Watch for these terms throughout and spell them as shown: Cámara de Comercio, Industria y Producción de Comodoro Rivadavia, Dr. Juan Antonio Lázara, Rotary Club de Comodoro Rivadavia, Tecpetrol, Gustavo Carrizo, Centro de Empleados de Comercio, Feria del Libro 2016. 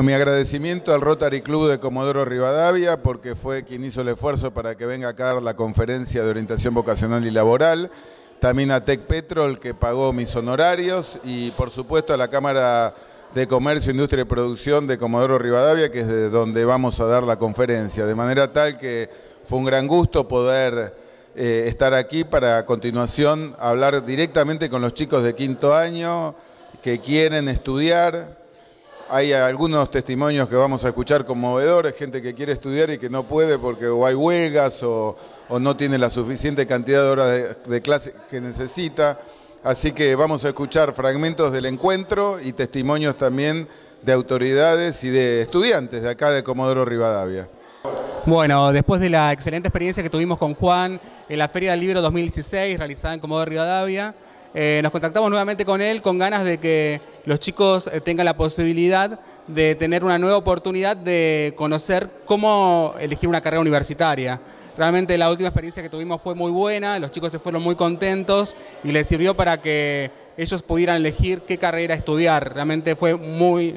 Mi agradecimiento al Rotary Club de Comodoro Rivadavia porque fue quien hizo el esfuerzo para que venga acá la conferencia de orientación vocacional y laboral, también a Tecpetrol que pagó mis honorarios y por supuesto a la Cámara de Comercio, Industria y Producción de Comodoro Rivadavia, que es de donde vamos a dar la conferencia, de manera tal que fue un gran gusto poder estar aquí para a continuación hablar directamente con los chicos de quinto año que quieren estudiar. Hay algunos testimonios que vamos a escuchar conmovedores, gente que quiere estudiar y que no puede porque o hay huelgas o no tiene la suficiente cantidad de horas de clase que necesita. Así que vamos a escuchar fragmentos del encuentro y testimonios también de autoridades y de estudiantes de acá de Comodoro Rivadavia. Bueno, después de la excelente experiencia que tuvimos con Juan en la Feria del Libro 2016 realizada en Comodoro Rivadavia, nos contactamos nuevamente con él con ganas de que los chicos tengan la posibilidad de tener una nueva oportunidad de conocer cómo elegir una carrera universitaria. Realmente la última experiencia que tuvimos fue muy buena, los chicos se fueron muy contentos y les sirvió para que ellos pudieran elegir qué carrera estudiar. Realmente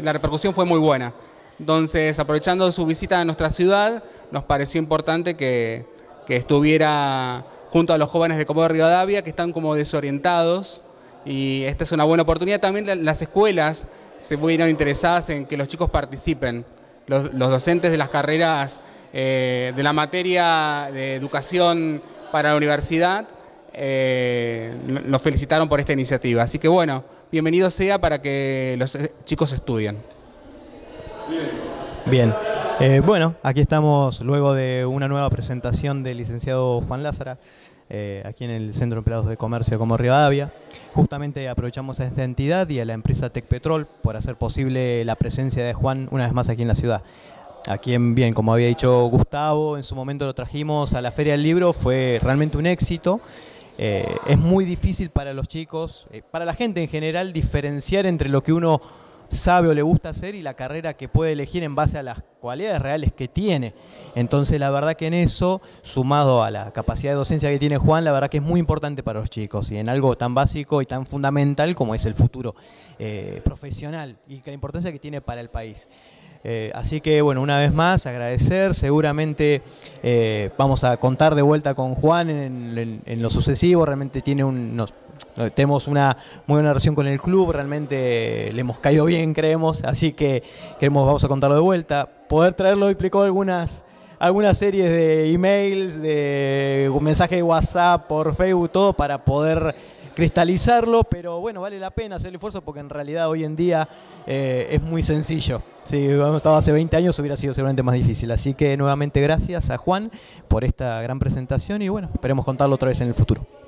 la repercusión fue muy buena. Entonces, aprovechando su visita a nuestra ciudad, nos pareció importante que estuviera junto a los jóvenes de Comodoro Rivadavia que están como desorientados y esta es una buena oportunidad. También las escuelas se vieron interesadas en que los chicos participen. Los docentes de las carreras de la materia de educación para la universidad los felicitaron por esta iniciativa. Así que bueno, bienvenido sea para que los chicos estudien. Bien. Bueno, aquí estamos luego de una nueva presentación del licenciado Juan Lázara, aquí en el Centro de Empleados de Comercio como Rivadavia. Justamente aprovechamos a esta entidad y a la empresa Tecpetrol por hacer posible la presencia de Juan una vez más aquí en la ciudad. A quien, bien, como había dicho Gustavo, en su momento lo trajimos a la Feria del Libro, fue realmente un éxito. Es muy difícil para los chicos, para la gente en general, diferenciar entre lo que uno sabe o le gusta hacer y la carrera que puede elegir en base a las cualidades reales que tiene. Entonces la verdad que en eso, sumado a la capacidad de docencia que tiene Juan, la verdad que es muy importante para los chicos y en algo tan básico y tan fundamental como es el futuro profesional y la importancia que tiene para el país. Así que bueno, una vez más agradecer, seguramente vamos a contar de vuelta con Juan en lo sucesivo, realmente tiene tenemos una muy buena relación con el club, realmente le hemos caído bien, creemos, así que vamos a contarlo de vuelta. Poder traerlo implicó algunas series de emails, de mensajes de WhatsApp, por Facebook, todo para poder cristalizarlo, pero bueno, vale la pena hacer el esfuerzo porque en realidad hoy en día es muy sencillo. Si hubiéramos estado hace 20 años hubiera sido seguramente más difícil, así que nuevamente gracias a Juan por esta gran presentación y bueno, esperemos contarlo otra vez en el futuro.